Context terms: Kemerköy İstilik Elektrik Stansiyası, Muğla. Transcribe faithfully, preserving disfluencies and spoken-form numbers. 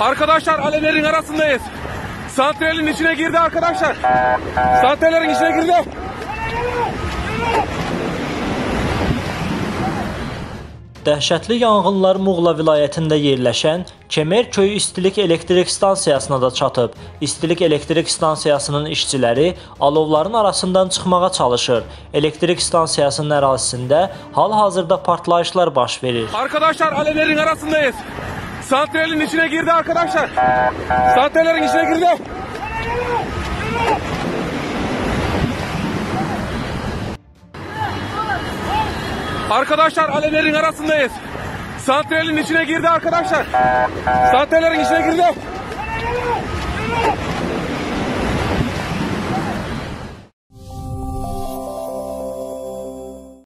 Arkadaşlar alevlerin arasındayız. Santralin içine girdi arkadaşlar. Santrallerin içine girdi. Dəhşətli yanğınlar Muğla vilayətində yerləşən Kemerköy İstilik Elektrik Stansiyasına da çatıb. İstilik Elektrik Stansiyasının işçiləri alovların arasından çıxmağa çalışır. Elektrik stansiyasının ərazisində hal-hazırda partlayışlar baş verir. Arkadaşlar alevlerin arasındayız. Santralin içine girdi arkadaşlar. Santrallerin içine girdi. Arkadaşlar alevlerin arasındayız. Santralin içine girdi arkadaşlar. Santrallerin içine girdi.